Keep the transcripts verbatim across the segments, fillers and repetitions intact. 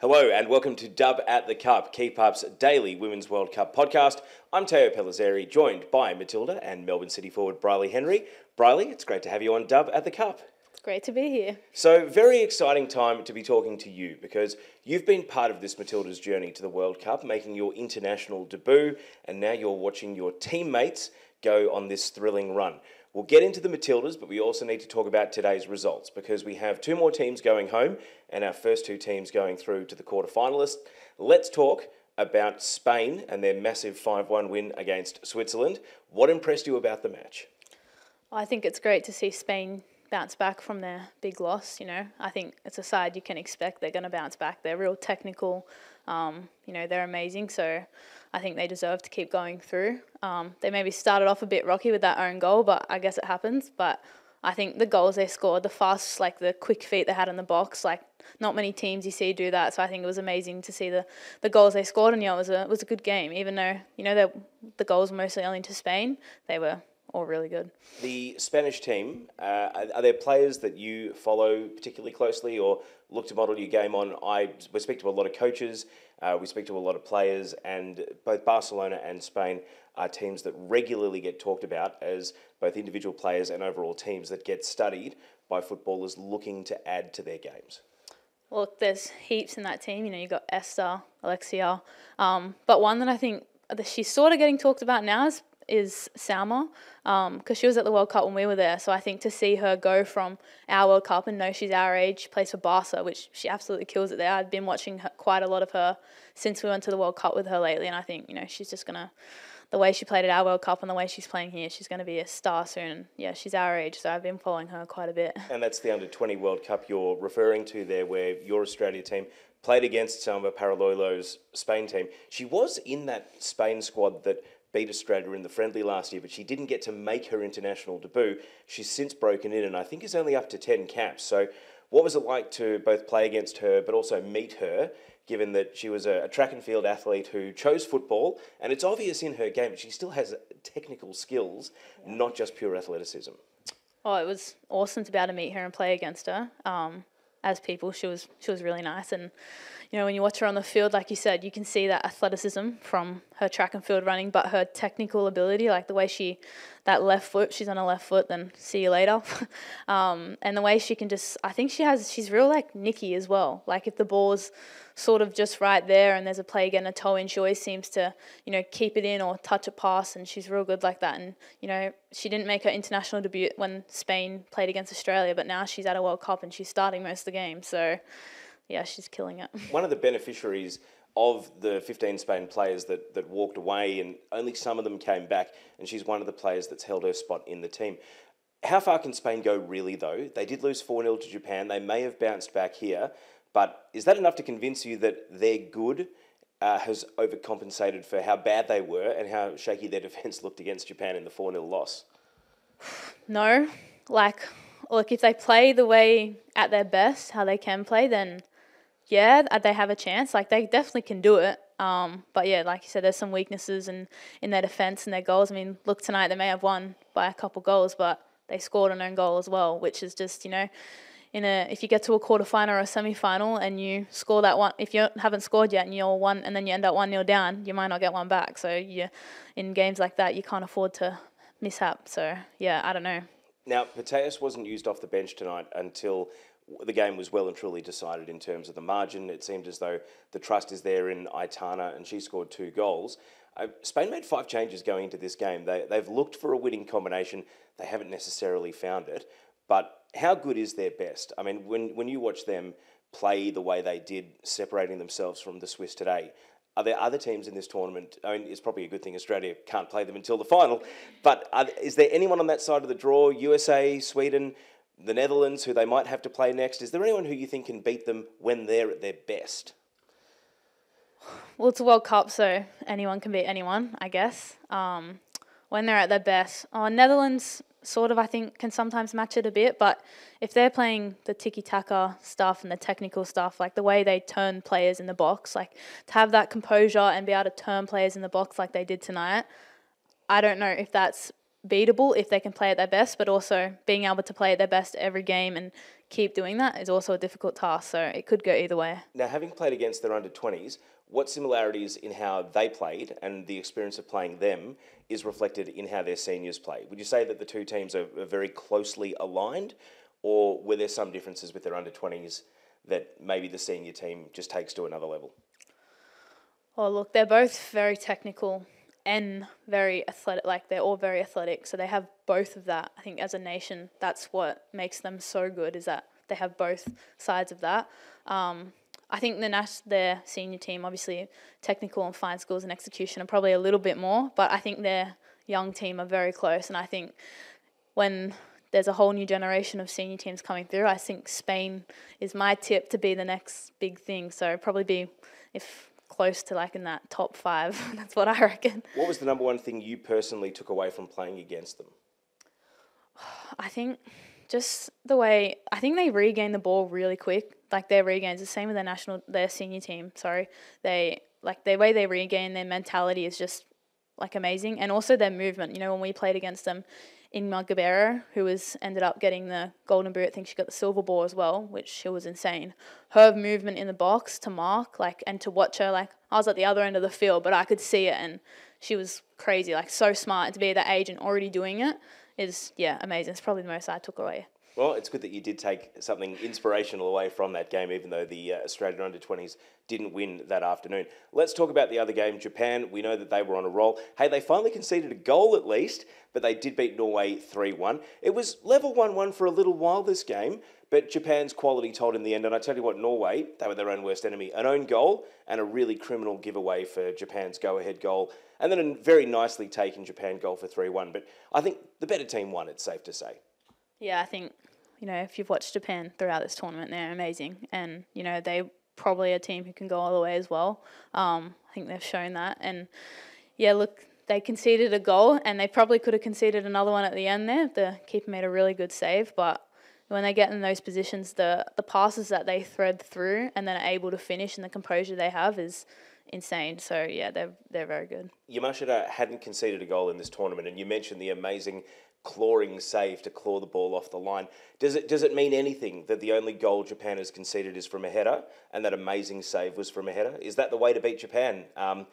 Hello and welcome to Dub at the Cup, Keep Up's daily Women's World Cup podcast. I'm Teo Pellizzeri, joined by Matilda and Melbourne City forward Briley Henry. Briley, it's great to have you on Dub at the Cup. It's great to be here. So, very exciting time to be talking to you because you've been part of this Matilda's journey to the World Cup, making your international debut, and now you're watching your teammates go on this thrilling run. We'll get into the Matildas, but we also need to talk about today's results because we have two more teams going home and our first two teams going through to the quarterfinalists. Let's talk about Spain and their massive five one win against Switzerland. What impressed you about the match? I think it's great to see Spain bounce back from their big loss. You know, I think it's a side you can expect they're going to bounce back. They're real technical. Um, you know, they're amazing. So I think they deserve to keep going through. Um, they maybe started off a bit rocky with that own goal, but I guess it happens. But I think the goals they scored, the fast, like the quick feet they had in the box, like not many teams you see do that. So I think it was amazing to see the, the goals they scored. And, yeah, it was a, it was a good game, even though, you know, the, the goals mostly only to Spain. They were all really good. The Spanish team, uh, are, are there players that you follow particularly closely or look to model your game on? I we speak to a lot of coaches, uh, we speak to a lot of players, and both Barcelona and Spain are teams that regularly get talked about as both individual players and overall teams that get studied by footballers looking to add to their games. Well, there's heaps in that team. You know, you've got Esther, Alexia, um, but one that I think that she's sort of getting talked about now is is Salma, um, because she was at the World Cup when we were there. So I think to see her go from our World Cup and know she's our age, she plays for Barca, which she absolutely kills it there. I've been watching her, quite a lot of her since we went to the World Cup with her lately, and I think, you know, she's just going to, the way she played at our World Cup and the way she's playing here, she's going to be a star soon. Yeah, she's our age, so I've been following her quite a bit. And that's the under twenty World Cup you're referring to there, where your Australia team played against Salma Paralluelo's Spain team. She was in that Spain squad that beat Australia in the friendly last year, but she didn't get to make her international debut. She's since broken in and I think is only up to ten caps. So what was it like to both play against her but also meet her, given that she was a track and field athlete who chose football, and it's obvious in her game she still has technical skills, yeah, not just pure athleticism? Oh, it was awesome to be able to meet her and play against her. Um, as people, she was she was really nice, and you know, when you watch her on the field, like you said, you can see that athleticism from her track and field running, but her technical ability, like the way she, that left foot, she's on a left foot, then see you later. um, and the way she can just, I think she has, she's real like Nikki as well. Like if the ball's sort of just right there and there's a play getting a toe in, she always seems to, you know, keep it in or touch a pass, and she's real good like that. And, you know, she didn't make her international debut when Spain played against Australia, but now she's at a World Cup and she's starting most of the game, so yeah, she's killing it. One of the beneficiaries of the fifteen Spain players that, that walked away, and only some of them came back, and she's one of the players that's held her spot in the team. How far can Spain go really, though? They did lose four nil to Japan. They may have bounced back here, but is that enough to convince you that their good uh, has overcompensated for how bad they were and how shaky their defence looked against Japan in the four nil loss? No. Like, look, if they play the way at their best, how they can play, then yeah, they have a chance. Like, they definitely can do it. Um, but, yeah, like you said, there's some weaknesses in, in their defence and their goals. I mean, look, tonight they may have won by a couple goals, but they scored an own goal as well, which is just, you know, in a if you get to a quarterfinal or a semi-final and you score that one, if you haven't scored yet and you're one, and then you end up one nil down, you might not get one back. So, yeah, in games like that, you can't afford to mishap. So, yeah, I don't know. Now, Putellas wasn't used off the bench tonight until the game was well and truly decided in terms of the margin. It seemed as though the trust is there in Aitana, and she scored two goals. Uh, Spain made five changes going into this game. They, they've looked for a winning combination. They haven't necessarily found it. But how good is their best? I mean, when, when you watch them play the way they did, separating themselves from the Swiss today, are there other teams in this tournament? I mean, it's probably a good thing Australia can't play them until the final. But are, is there anyone on that side of the draw, U S A, Sweden, the Netherlands, who they might have to play next? Is there anyone who you think can beat them when they're at their best? Well, it's a World Cup, so anyone can beat anyone, I guess. Um, when they're at their best. Oh, Netherlands sort of, I think, can sometimes match it a bit, but if they're playing the tiki-taka stuff and the technical stuff, like the way they turn players in the box, like to have that composure and be able to turn players in the box like they did tonight, I don't know if that's beatable if they can play at their best, but also being able to play at their best every game and keep doing that is also a difficult task, so it could go either way. Now, having played against their under twenties, what similarities in how they played and the experience of playing them is reflected in how their seniors play? Would you say that the two teams are, are very closely aligned, or were there some differences with their under twenties that maybe the senior team just takes to another level? Oh, look, they're both very technical and very athletic. Like, they're all very athletic, so they have both of that. I think as a nation, that's what makes them so good, is that they have both sides of that. Um, I think the Nash, their senior team, obviously technical and fine skills and execution are probably a little bit more, but I think their young team are very close, and I think when there's a whole new generation of senior teams coming through, I think Spain is my tip to be the next big thing. So probably be, if close to like in that top five, that's what I reckon. What was the number one thing you personally took away from playing against them? I think just the way, I think they regain the ball really quick. Like their regains, the same with their national, their senior team, sorry. They, like the way they regain their mentality is just like amazing. And also their movement, you know, when we played against them, Ingmar Gabarro, who was ended up getting the golden boot, I think she got the silver ball as well, which she was insane. Her movement in the box to mark, like, and to watch her, like, I was at the other end of the field, but I could see it, and she was crazy, like, so smart. And to be at that age and already doing it is, yeah, amazing. It's probably the most I took away. Well, it's good that you did take something inspirational away from that game, even though the uh, Australian under twenties didn't win that afternoon. Let's talk about the other game, Japan. We know that they were on a roll. Hey, they finally conceded a goal at least, but they did beat Norway three one. It was level one one for a little while, this game, but Japan's quality told in the end. And I tell you what, Norway, they were their own worst enemy. An own goal and a really criminal giveaway for Japan's go-ahead goal. And then a very nicely taken Japan goal for three one. But I think the better team won, it's safe to say. Yeah, I think, you know, if you've watched Japan throughout this tournament, they're amazing. And, you know, they're probably a team who can go all the way as well. Um, I think they've shown that. And, yeah, look, they conceded a goal, and they probably could have conceded another one at the end there. The keeper made a really good save. But when they get in those positions, the, the passes that they thread through and then are able to finish, and the composure they have is insane. So, yeah, they're, they're very good. Yamashita hadn't conceded a goal in this tournament, and you mentioned the amazing clawing save to claw the ball off the line. Does it does it mean anything that the only goal Japan has conceded is from a header, and that amazing save was from a header? Is that the way to beat Japan? Um,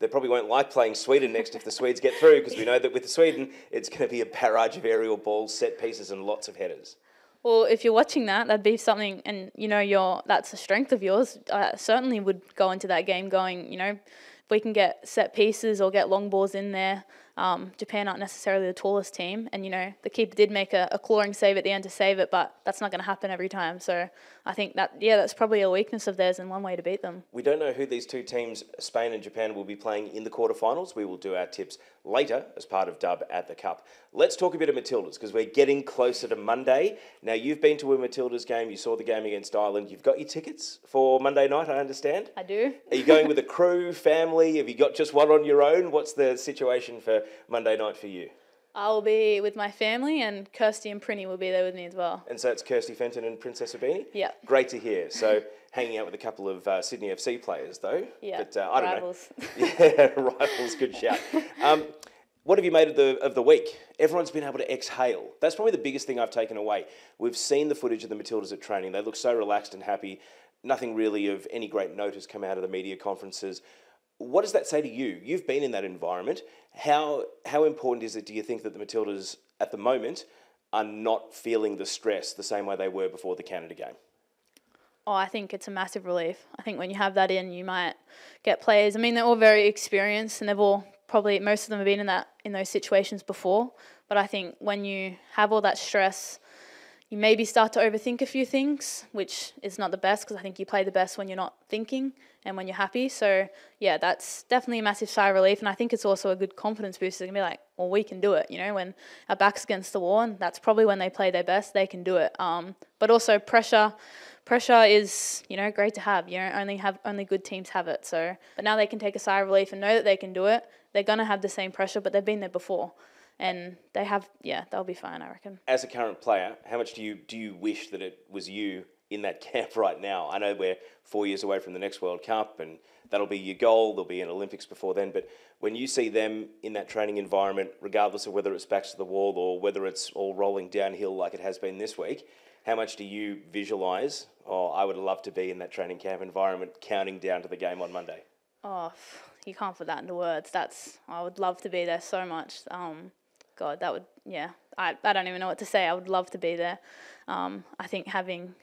they probably won't like playing Sweden next if the Swedes get through, because we know that with Sweden, it's going to be a barrage of aerial balls, set pieces, and lots of headers. Well, if you're watching that, that'd be something, and you know, your that's a strength of yours. I certainly would go into that game going, you know, if we can get set pieces or get long balls in there. Um, Japan aren't necessarily the tallest team, and you know the keeper did make a, a clawing save at the end to save it, but that's not going to happen every time. So I think that, yeah, that's probably a weakness of theirs and one way to beat them. We don't know who these two teams, Spain and Japan, will be playing in the quarterfinals. We will do our tips later as part of Dub at the Cup. Let's talk a bit of Matildas, because we're getting closer to Monday. Now, you've been to a Matildas game. You saw the game against Ireland. You've got your tickets for Monday night, I understand. I do. Are you going with a crew, family? Have you got just one on your own? What's the situation for Monday night for you? I'll be with my family, and Kirsty and Prinny will be there with me as well. And so it's Kirsty Fenton and Princess Abini? Yeah. Great to hear. So hanging out with a couple of uh, Sydney F C players, though. Yeah, but, uh, I don't rivals. Know. Yeah, rivals, good shout. Um, what have you made of the, of the week? Everyone's been able to exhale. That's probably the biggest thing I've taken away. We've seen the footage of the Matildas at training. They look so relaxed and happy. Nothing really of any great note has come out of the media conferences. What does that say to you? You've been in that environment. How how important is it, do you think, that the Matildas at the moment are not feeling the stress the same way they were before the Canada game? Oh, I think it's a massive relief. I think when you have that in, you might get players. I mean, they're all very experienced, and they've all probably, most of them have been in that in those situations before. But I think when you have all that stress, you maybe start to overthink a few things, which is not the best, because I think you play the best when you're not thinking and when you're happy. So, yeah, that's definitely a massive sigh of relief. And I think it's also a good confidence boost. They can be like, well, we can do it. You know, when our back's against the wall, and that's probably when they play their best, they can do it. Um, but also pressure. Pressure is, you know, great to have. You know, only have only good teams have it. So, but now they can take a sigh of relief and know that they can do it. They're going to have the same pressure, but they've been there before. And they have, yeah, they'll be fine, I reckon. As a current player, how much do you do you wish that it was you in that camp right now? I know we're four years away from the next World Cup, and that'll be your goal. There'll be an Olympics before then. But when you see them in that training environment, regardless of whether it's backs to the wall or whether it's all rolling downhill like it has been this week, How much do you visualise, oh, I would love to be in that training camp environment, counting down to the game on Monday? Oh, you can't put that into words. That's, I would love to be there so much. Um, God, that would, yeah, I, I don't even know what to say. I would love to be there. Um, I think having,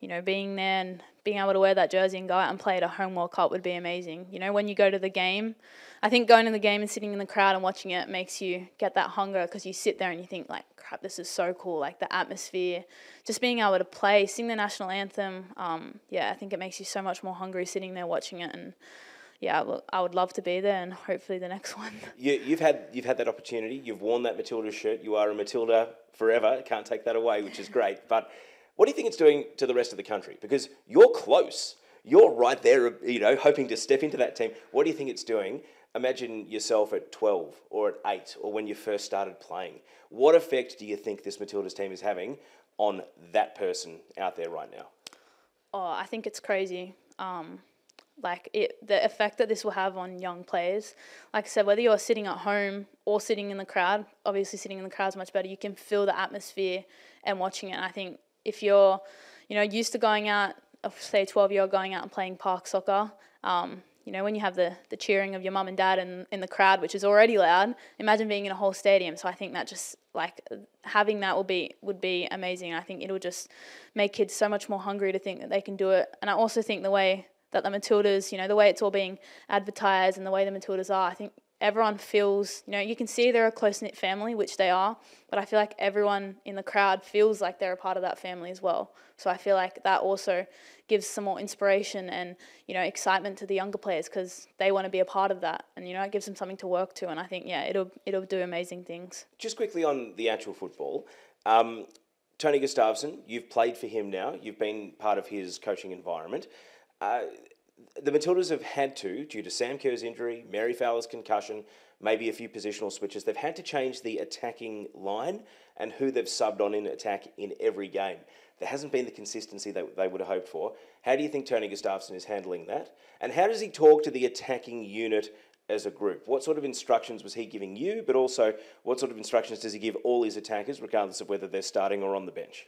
you know, being there and being able to wear that jersey and go out and play at a home World Cup would be amazing. You know, when you go to the game, I think going to the game and sitting in the crowd and watching it makes you get that hunger, because you sit there and you think, like, crap, this is so cool, like the atmosphere. Just being able to play, sing the national anthem, um, yeah, I think it makes you so much more hungry sitting there watching it. And yeah, I would love to be there, and hopefully the next one. You, you've had you've had that opportunity. You've worn that Matilda shirt. You are a Matilda forever. Can't take that away, which is great. But what do you think it's doing to the rest of the country? Because you're close. You're right there, you know, hoping to step into that team. What do you think it's doing? Imagine yourself at twelve or at eight, or when you first started playing. What effect do you think this Matildas team is having on that person out there right now? Oh, I think it's crazy. Um... Like, it, the effect that this will have on young players. Like I said, whether you're sitting at home or sitting in the crowd, obviously sitting in the crowd is much better. You can feel the atmosphere and watching it. And I think if you're, you know, used to going out, say twelve-year-old going out and playing park soccer, um, you know, when you have the, the cheering of your mum and dad in, in the crowd, which is already loud, imagine being in a whole stadium. So I think that just, like, having that will be, would be amazing. I think it'll just make kids so much more hungry to think that they can do it. And I also think the way that the Matildas, you know, the way it's all being advertised and the way the Matildas are, I think everyone feels, you know, you can see they're a close-knit family, which they are, but I feel like everyone in the crowd feels like they're a part of that family as well. So I feel like that also gives some more inspiration and, you know, excitement to the younger players, because they want to be a part of that. And, you know, it gives them something to work to. And I think, yeah, it'll, it'll do amazing things. Just quickly on the actual football, um, Tony Gustafsson, you've played for him now. You've been part of his coaching environment. Uh, the Matildas have had to, due to Sam Kerr's injury, Mary Fowler's concussion, maybe a few positional switches, they've had to change the attacking line and who they've subbed on in attack in every game. There hasn't been the consistency that they would have hoped for. How do you think Tony Gustafsson is handling that? And how does he talk to the attacking unit as a group? What sort of instructions was he giving you, but also what sort of instructions does he give all his attackers, regardless of whether they're starting or on the bench?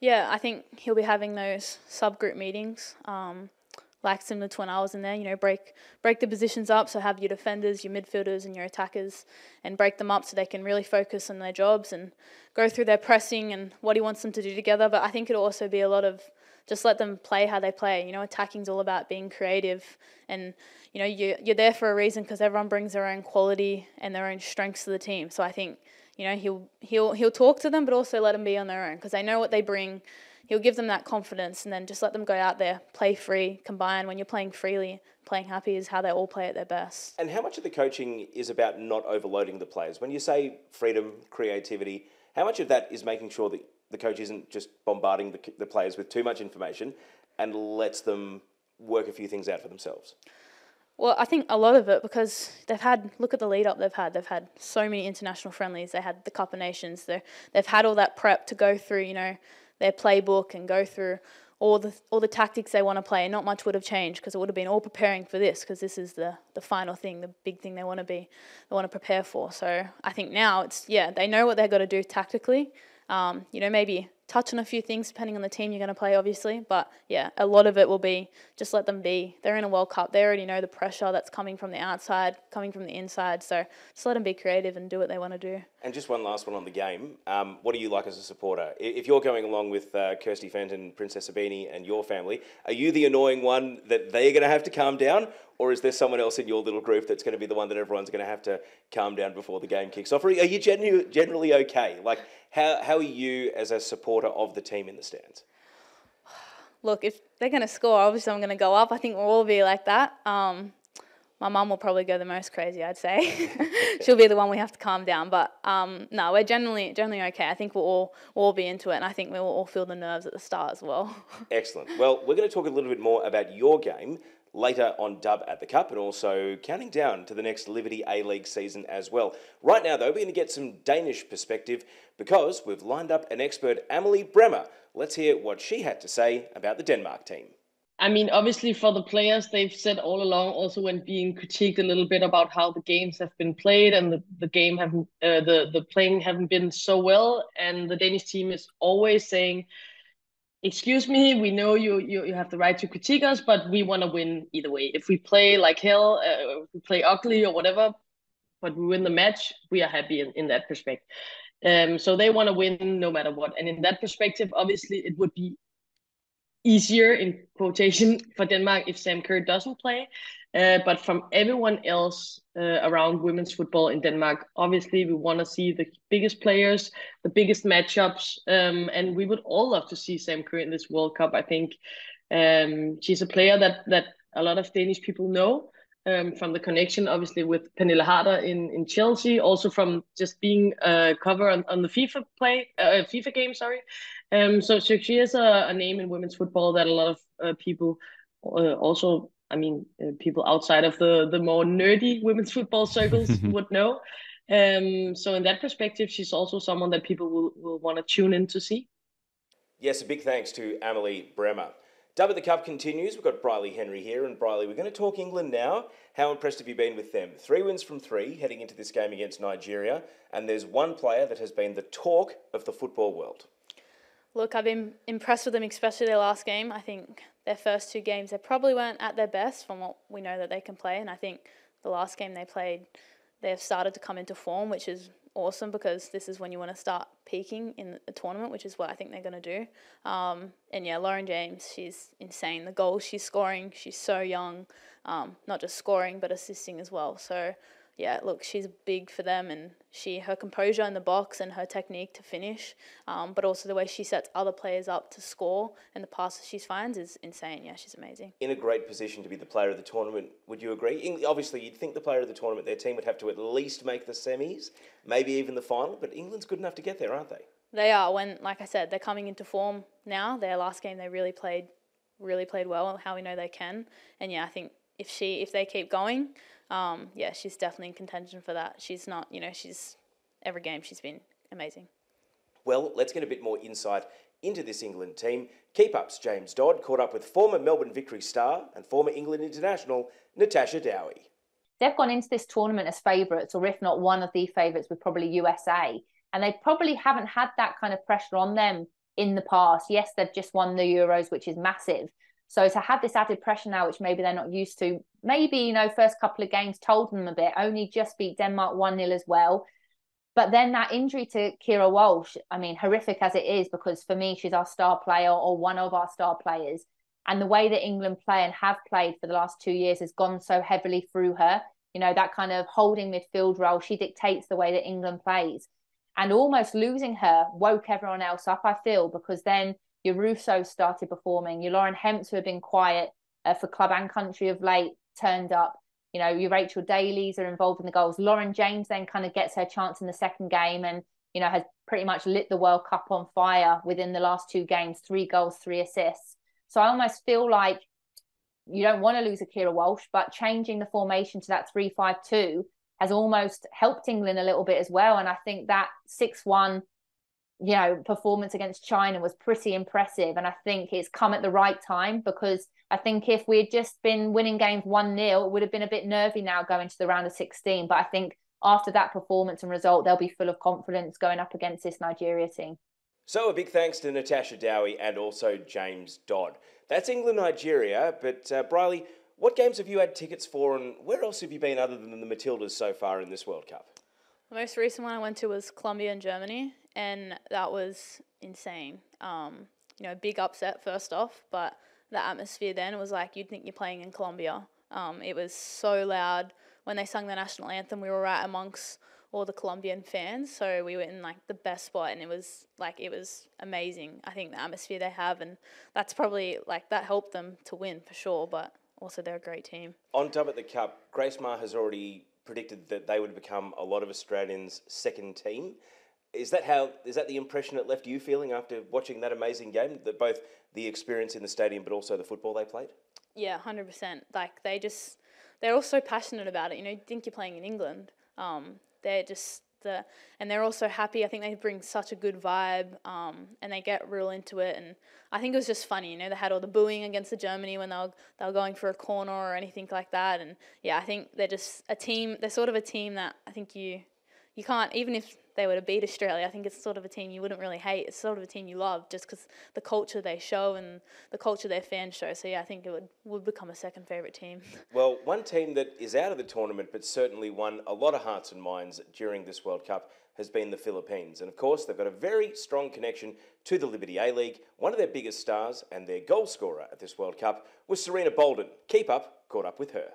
Yeah, I think he'll be having those subgroup meetings, um, like similar to when I was in there, you know, break break the positions up, so have your defenders, your midfielders and your attackers, and break them up so they can really focus on their jobs and go through their pressing and what he wants them to do together. But I think it'll also be a lot of just let them play how they play. You know, attacking's all about being creative, and, you know, you, you're there for a reason, because everyone brings their own quality and their own strengths to the team. So I think, you know, he'll he'll he'll talk to them, but also let them be on their own, because they know what they bring. He'll give them that confidence, and then just let them go out there, play free, combine. When you're playing freely, playing happy is how they all play at their best. And how much of the coaching is about not overloading the players? When you say freedom, creativity, how much of that is making sure that the coach isn't just bombarding the, the players with too much information and lets them work a few things out for themselves? Well, I think a lot of it, because they've had, look at the lead-up they've had. They've had so many international friendlies. They had the Cup of Nations. They're, they've had all that prep to go through, you know, their playbook and go through all the all the tactics they want to play. And not much would have changed, because it would have been all preparing for this, because this is the, the final thing, the big thing they want to be, they want to prepare for. So I think now it's, yeah, they know what they've got to do tactically. Um, you know, maybe touch on a few things depending on the team you're going to play, obviously. But, yeah, a lot of it will be just let them be. They're in a World Cup. They already know the pressure that's coming from the outside, coming from the inside. So just let them be creative and do what they want to do. And just one last one on the game. Um, what are you like as a supporter? If you're going along with uh, Kirsty Fenton, Princess Abini and your family, are you the annoying one that they're going to have to calm down? Or is there someone else in your little group that's going to be the one that everyone's going to have to calm down before the game kicks off? Or are you genu- generally okay? Like, how, how are you as a supporter of the team in the stands? Look, if they're going to score, obviously I'm going to go up. I think we'll all be like that. Um, my mum will probably go the most crazy, I'd say. She'll be the one we have to calm down. But um, no, we're generally generally okay. I think we'll all, we'll all be into it, and I think we'll all feel the nerves at the start as well. Excellent. Well, we're going to talk a little bit more about your game later on Dub at the Cup, and also counting down to the next Liberty A-League season as well. Right now, though, we're going to get some Danish perspective, because we've lined up an expert, Amelie Bremer. Let's hear what she had to say about the Denmark team. I mean, obviously for the players, they've said all along, also when being critiqued a little bit about how the games have been played and the, the game haven't, uh, the, the playing haven't been so well, and the Danish team is always saying excuse me, we know you, you, you have the right to critique us, but we want to win either way. If we play like hell, uh, if we play ugly or whatever, but we win the match, we are happy in, in that perspective. Um, so they want to win no matter what. And in that perspective, obviously, it would be easier, in quotation, for Denmark if Sam Kerr doesn't play. Uh, but from everyone else uh, around women's football in Denmark, obviously we want to see the biggest players, the biggest matchups, um, and we would all love to see Sam Kerr in this World Cup. I think um, she's a player that that a lot of Danish people know um, from the connection, obviously, with Pernille Harder in, in Chelsea, also from just being a cover on, on the FIFA play, uh, FIFA game. Sorry, um, so, so she is a, a name in women's football that a lot of uh, people uh, also. I mean, uh, people outside of the, the more nerdy women's football circles would know. Um, so in that perspective, she's also someone that people will, will want to tune in to see. Yes, a big thanks to Amelie Bremer. Dub at the Cup continues. We've got Briley Henry here. And Briley, we're going to talk England now. How impressed have you been with them? Three wins from three heading into this game against Nigeria. And there's one player that has been the talk of the football world. Look, I've been impressed with them, especially their last game. I think their first two games, they probably weren't at their best from what we know that they can play. And I think the last game they played, they've started to come into form, which is awesome because this is when you want to start peaking in the tournament, which is what I think they're going to do. Um, and yeah, Lauren James, she's insane. The goals she's scoring, she's so young, um, not just scoring but assisting as well. So yeah, look, she's big for them, and she her composure in the box and her technique to finish, um, but also the way she sets other players up to score and the passes she finds is insane. Yeah, she's amazing. In a great position to be the player of the tournament, would you agree? Eng- obviously, you'd think the player of the tournament, their team would have to at least make the semis, maybe even the final, but England's good enough to get there, aren't they? They are. When, like I said, they're coming into form now. Their last game, they really played, really played well, how we know they can. And yeah, I think if she, if they keep going, Um, yeah, she's definitely in contention for that. She's not, you know, she's, every game she's been amazing. Well, let's get a bit more insight into this England team. Keep Up's James Dodd caught up with former Melbourne Victory star and former England international Natasha Dowie. They've gone into this tournament as favourites, or if not one of the favourites, with probably U S A. And they probably haven't had that kind of pressure on them in the past. Yes, they've just won the Euros, which is massive. So to have this added pressure now, which maybe they're not used to, maybe, you know, first couple of games told them a bit, only just beat Denmark one nil as well. But then that injury to Keira Walsh, I mean, horrific as it is, because for me, she's our star player, or one of our star players. And the way that England play and have played for the last two years has gone so heavily through her. You know, that kind of holding midfield role, she dictates the way that England plays. And almost losing her woke everyone else up, I feel, because then your Russo started performing, your Lauren Hemp, who have been quiet uh, for club and country of late, turned up. You know, your Rachel Daly's are involved in the goals. Lauren James then kind of gets her chance in the second game and, you know, has pretty much lit the World Cup on fire within the last two games, three goals, three assists. So I almost feel like you don't want to lose a Keira Walsh, but changing the formation to that three five two has almost helped England a little bit as well. And I think that six one, you know, performance against China was pretty impressive. And I think it's come at the right time, because I think if we had just been winning games one nil, it would have been a bit nervy now going to the round of sixteen. But I think after that performance and result, they'll be full of confidence going up against this Nigeria team. So a big thanks to Natasha Dowie and also James Dodd. That's England-Nigeria. But uh, Briley, what games have you had tickets for, and where else have you been other than the Matildas so far in this World Cup? The most recent one I went to was Colombia and Germany, and that was insane. Um, you know, big upset first off, but the atmosphere then was like you'd think you're playing in Colombia. Um, it was so loud. When they sung the national anthem, we were right amongst all the Colombian fans, so we were in like the best spot, and it was like it was amazing. I think the atmosphere they have, and that's probably like that helped them to win for sure. But also, they're a great team. On Dub at the Cup, Grace Ma has already predicted that they would become a lot of Australians' second team. Is that how? Is that the impression it left you feeling after watching that amazing game? That both the experience in the stadium, but also the football they played. Yeah, one hundred percent. Like they just, they're all so passionate about it. You know, you think you're playing in England. Um, they're just the, and they're all so happy. I think they bring such a good vibe. Um, and they get real into it. And I think it was just funny. You know, they had all the booing against the Germany when they were they were going for a corner or anything like that. And yeah, I think they're just a team. They're sort of a team that I think you. you can't, even if they were to beat Australia, I think it's sort of a team you wouldn't really hate. It's sort of a team you love just because the culture they show and the culture their fans show. So, yeah, I think it would, would become a second favourite team. Well, one team that is out of the tournament but certainly won a lot of hearts and minds during this World Cup has been the Philippines. And, of course, they've got a very strong connection to the Liberty A-League. One of their biggest stars and their goal scorer at this World Cup was Serena Bolden. Keep Up caught up with her.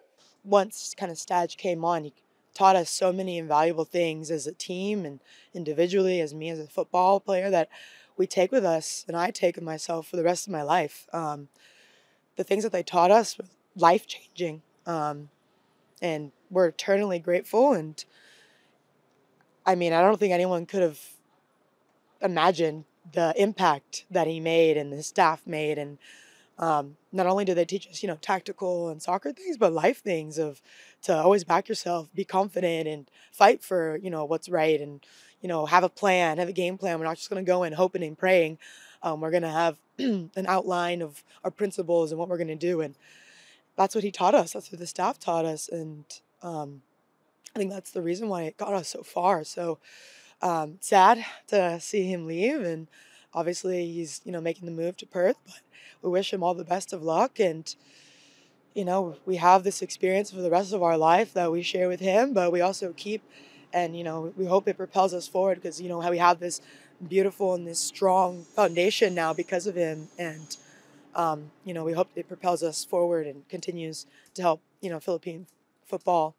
Once kind of Stage came on, he taught us so many invaluable things as a team and individually, as me as a football player, that we take with us and I take with myself for the rest of my life. Um, the things that they taught us were life-changing, um, and we're eternally grateful. And I mean, I don't think anyone could have imagined the impact that he made and his staff made. And Um, not only do they teach us, you know, tactical and soccer things, but life things of to always back yourself, be confident and fight for, you know, what's right. And, you know, have a plan, have a game plan. We're not just going to go in hoping and praying. Um, we're going to have an outline of our principles and what we're going to do. And that's what he taught us. That's what the staff taught us. And um, I think that's the reason why it got us so far. So um, sad to see him leave. And obviously he's, you know, making the move to Perth, but we wish him all the best of luck. And, you know, we have this experience for the rest of our life that we share with him, but we also keep, and, you know, we hope it propels us forward because, you know, how we have this beautiful and this strong foundation now because of him. And, um, you know, we hope it propels us forward and continues to help, you know, Philippine football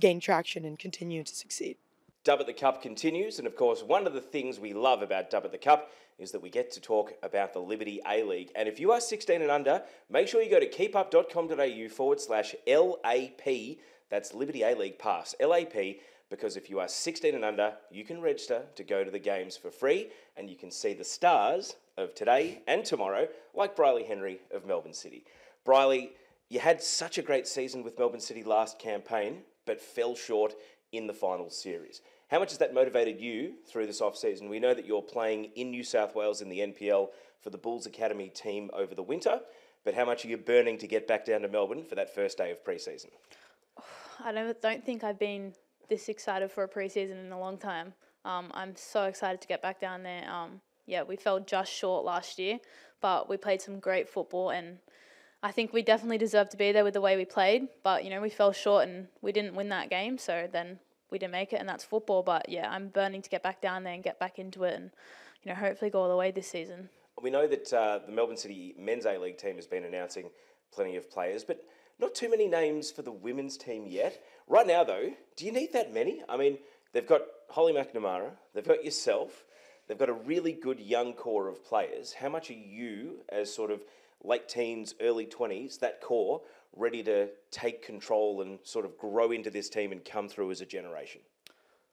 gain traction and continue to succeed. Dub at the Cup continues, and of course one of the things we love about Dub at the Cup is that we get to talk about the Liberty A-League. And if you are sixteen and under, make sure you go to keepup.com.au forward slash LAP. That's Liberty A-League Pass, L A P, because if you are sixteen and under, you can register to go to the games for free, and you can see the stars of today and tomorrow, like Briley Henry of Melbourne City. Briley, you had such a great season with Melbourne City last campaign, but fell short in the final series. How much has that motivated you through this off-season? We know that you're playing in New South Wales in the N P L for the Bulls Academy team over the winter, but how much are you burning to get back down to Melbourne for that first day of pre-season? I don't, don't think I've been this excited for a pre-season in a long time. Um, I'm so excited to get back down there. Um, yeah, we fell just short last year, but we played some great football, and I think we definitely deserved to be there with the way we played, but, you know, we fell short and we didn't win that game, so then we didn't make it, and that's football. But yeah, I'm burning to get back down there and get back into it and, you know, hopefully go all the way this season. We know that uh, the Melbourne City Men's A-League team has been announcing plenty of players, but not too many names for the women's team yet. Right now, though, do you need that many? I mean, they've got Holly McNamara, they've got yourself, they've got a really good young core of players. How much are you, as sort of late teens, early twenties, that core, ready to take control and sort of grow into this team and come through as a generation?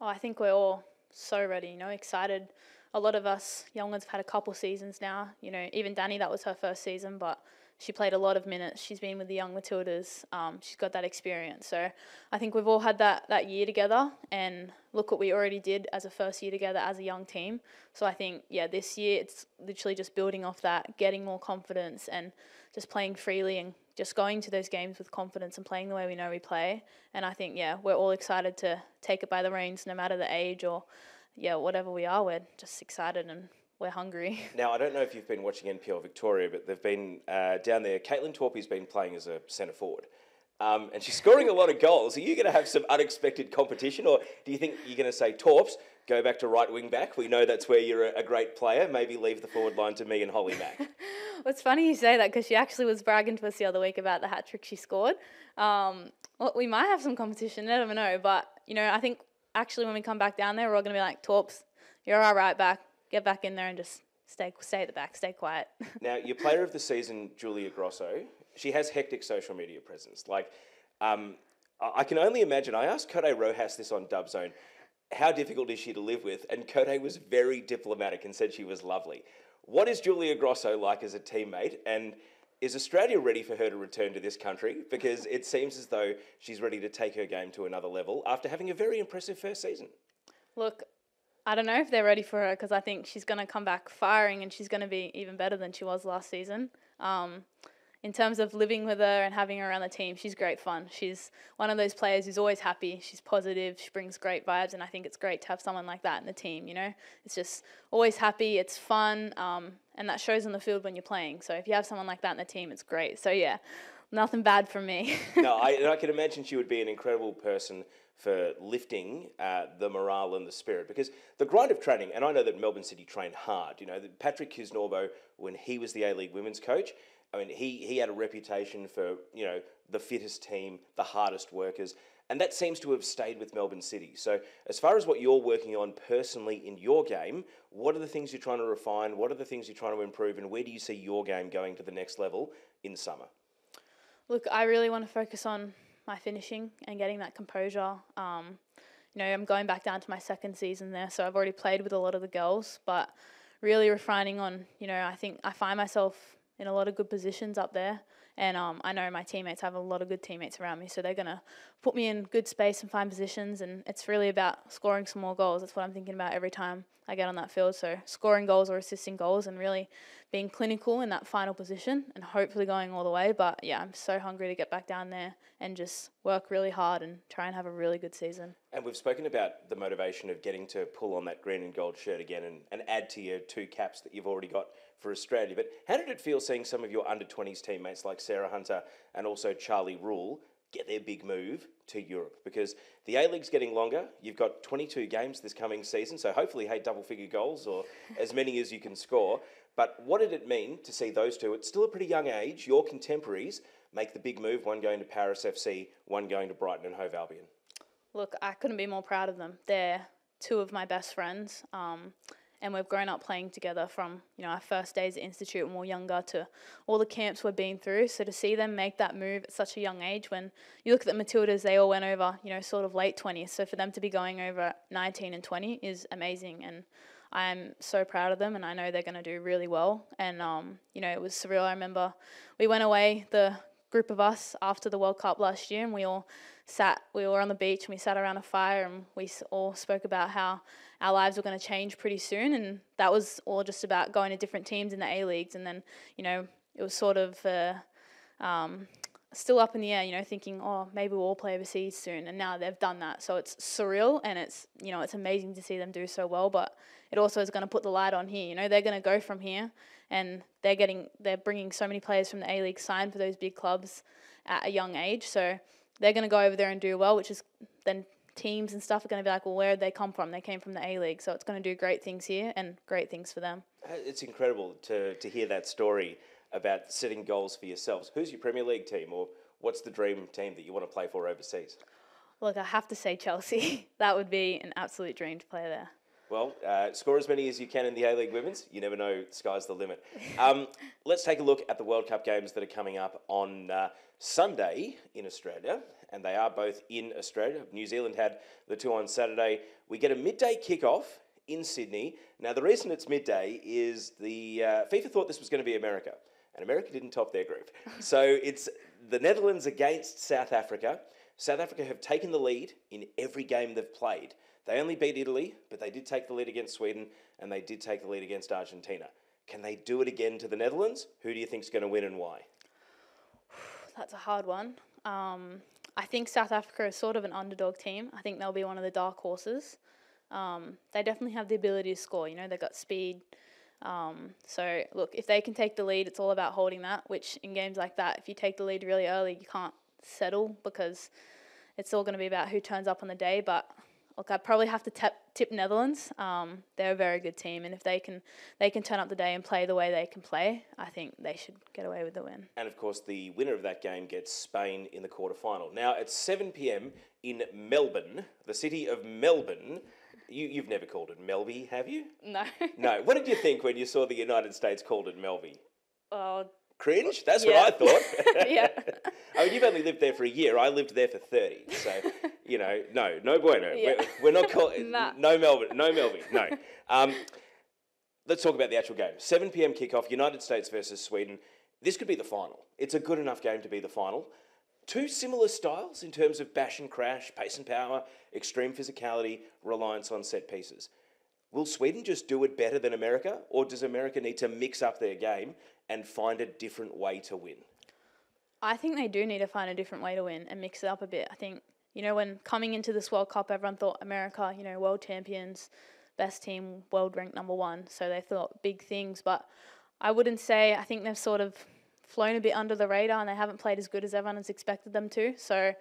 Oh, I think we're all so ready, you know, excited. A lot of us young ones have had a couple seasons now. You know, even Danny, that was her first season, but she played a lot of minutes. She's been with the young Matildas. Um, she's got that experience. So I think we've all had that, that year together, and look what we already did as a first year together as a young team. So I think, yeah, this year it's literally just building off that, getting more confidence and just playing freely and just going to those games with confidence and playing the way we know we play. And I think, yeah, we're all excited to take it by the reins, no matter the age or, yeah, whatever we are. We're just excited and we're hungry. Now, I don't know if you've been watching N P L Victoria, but they've been uh, down there. Caitlin Torpy's been playing as a centre forward, um, and she's scoring a lot of goals. Are you going to have some unexpected competition, or do you think you're going to say, Torps, go back to right wing back? We know that's where you're a great player. Maybe leave the forward line to me and Holly Mack. Well, it's funny you say that because she actually was bragging to us the other week about the hat trick she scored. Um, well, we might have some competition. I never know, but you know, I think actually when we come back down there, we're all going to be like, Torps, you're our right back. Get back in there and just stay, stay at the back, stay quiet. Now, your player of the season, Julia Grosso, she has hectic social media presence. Like, um, I can only imagine. I asked Kode Rojas this on Dub Zone, how difficult is she to live with? And Kode was very diplomatic and said she was lovely. What is Julia Grosso like as a teammate? And is Australia ready for her to return to this country? Because it seems as though she's ready to take her game to another level after having a very impressive first season. Look, I don't know if they're ready for her because I think she's going to come back firing and she's going to be even better than she was last season. Um, in terms of living with her and having her around the team, she's great fun. She's one of those players who's always happy. She's positive. She brings great vibes, and I think it's great to have someone like that in the team, you know. It's just always happy. It's fun, um, and that shows on the field when you're playing. So if you have someone like that in the team, it's great. So, yeah, nothing bad from me. No, I, and I can imagine she would be an incredible person for lifting uh, the morale and the spirit, because the grind of training, and I know that Melbourne City trained hard. You know, that Patrick Kisnorbo, when he was the A-League women's coach, I mean, he, he had a reputation for, you know, the fittest team, the hardest workers, and that seems to have stayed with Melbourne City. So as far as what you're working on personally in your game, what are the things you're trying to refine? What are the things you're trying to improve? And where do you see your game going to the next level in summer? Look, I really want to focus on my finishing and getting that composure. Um, you know, I'm going back down to my second season there, so I've already played with a lot of the girls, but really refining on, you know, I think I find myself in a lot of good positions up there, and um, I know my teammates have a lot of good teammates around me, so they're going to put me in good space and find positions, and it's really about scoring some more goals. That's what I'm thinking about every time I get on that field, so scoring goals or assisting goals and really being clinical in that final position and hopefully going all the way. But, yeah, I'm so hungry to get back down there and just work really hard and try and have a really good season. And we've spoken about the motivation of getting to pull on that green and gold shirt again and, and add to your two caps that you've already got for Australia. But how did it feel seeing some of your under twenties teammates like Sarah Hunter and also Charlie Rule get their big move to Europe? Because the A-League's getting longer. You've got twenty-two games this coming season, so hopefully, hey, double-figure goals or as many as you can score. But what did it mean to see those two? It's still a pretty young age. Your contemporaries make the big move, one going to Paris F C, one going to Brighton and Hove Albion. Look, I couldn't be more proud of them. They're two of my best friends, um, and we've grown up playing together from, you know, our first days at Institute when we were younger to all the camps we've been through. So to see them make that move at such a young age, when you look at the Matildas, they all went over, you know, sort of late twenties. So for them to be going over nineteen and twenty is amazing, and I'm so proud of them, and I know they're going to do really well. And, um, you know, it was surreal. I remember we went away, the group of us, after the World Cup last year, and we all sat, we were on the beach and we sat around a fire and we all spoke about how our lives were going to change pretty soon, and that was all just about going to different teams in the A-Leagues. And then, you know, it was sort of uh, um, still up in the air, you know, thinking, oh, maybe we'll all play overseas soon, and now they've done that. So it's surreal, and it's, you know, it's amazing to see them do so well, but it also is going to put the light on here. You know, they're going to go from here, and they're getting, they're bringing so many players from the A-League signed for those big clubs at a young age. So they're going to go over there and do well, which is then teams and stuff are going to be like, well, where did they come from? They came from the A-League. So it's going to do great things here and great things for them. It's incredible to, to hear that story about setting goals for yourselves. Who's your Premier League team, or what's the dream team that you want to play for overseas? Look, I have to say Chelsea. That would be an absolute dream to play there. Well, uh, score as many as you can in the A-League Women's. You never know, sky's the limit. Um, let's take a look at the World Cup games that are coming up on uh, Sunday in Australia, and they are both in Australia. New Zealand had the two on Saturday. We get a midday kickoff in Sydney. Now, the reason it's midday is the uh, FIFA thought this was going to be America, and America didn't top their group. So it's the Netherlands against South Africa. South Africa have taken the lead in every game they've played. They only beat Italy, but they did take the lead against Sweden, and they did take the lead against Argentina. Can they do it again to the Netherlands? Who do you think is going to win and why? That's a hard one. Um, I think South Africa is sort of an underdog team. I think they'll be one of the dark horses. Um, they definitely have the ability to score. You know, they've got speed. Um, so, look, if they can take the lead, it's all about holding that, which in games like that, if you take the lead really early, you can't settle, because it's all going to be about who turns up on the day. But look, I'd probably have to tap, tip Netherlands. Um, they're a very good team, and if they can they can turn up the day and play the way they can play, I think they should get away with the win. And, of course, the winner of that game gets Spain in the quarterfinal. Now, at seven p m in Melbourne, the city of Melbourne, you, you've never called it Melby, have you? No. No. What did you think when you saw the United States called it Melby? Oh, cringe? That's yeah. what I thought. Yeah. I mean, you've only lived there for a year. I lived there for thirty. So, you know, no, no bueno. Yeah. We're, we're not calling... nah. No Melbourne. No Melbourne. No. Um, let's talk about the actual game. seven p m kickoff, United States versus Sweden. This could be the final. It's a good enough game to be the final. Two similar styles in terms of bash and crash, pace and power, extreme physicality, reliance on set pieces. Will Sweden just do it better than America, or does America need to mix up their game and find a different way to win? I think they do need to find a different way to win and mix it up a bit. I think, you know, when coming into this World Cup, everyone thought America, you know, world champions, best team, world ranked number one. So they thought big things. But I wouldn't say, I think they've sort of flown a bit under the radar and they haven't played as good as everyone has expected them to. So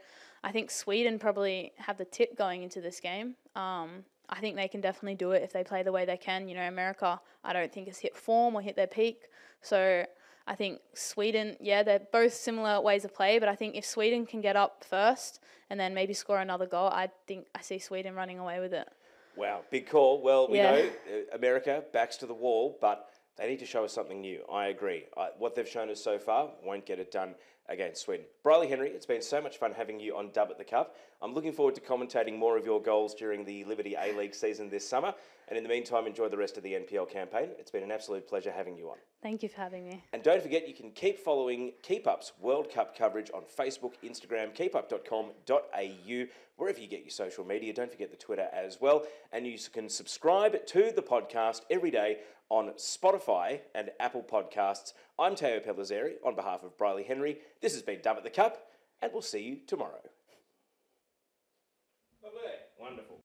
I think Sweden probably have the tip going into this game. Um, I think they can definitely do it if they play the way they can. You know, America, I don't think has hit form or hit their peak. So I think Sweden, yeah, they're both similar ways of play, but I think if Sweden can get up first and then maybe score another goal, I think I see Sweden running away with it. Wow, big call. Well, we yeah. know America, backs to the wall, but they need to show us something new. I agree. I, what they've shown us so far won't get it done against Sweden. Briley Henry, it's been so much fun having you on Dub at the Cup. I'm looking forward to commentating more of your goals during the Liberty A-League season this summer. And in the meantime, enjoy the rest of the N P L campaign. It's been an absolute pleasure having you on. Thank you for having me. And don't forget, you can keep following Keep Up's World Cup coverage on Facebook, Instagram, keep up dot com dot a u, wherever you get your social media. Don't forget the Twitter as well. And you can subscribe to the podcast every day on Spotify and Apple Podcasts. I'm Teo Pellizzeri on behalf of Briley Henry. This has been Dub at the Cup, and we'll see you tomorrow. Lovely. Wonderful.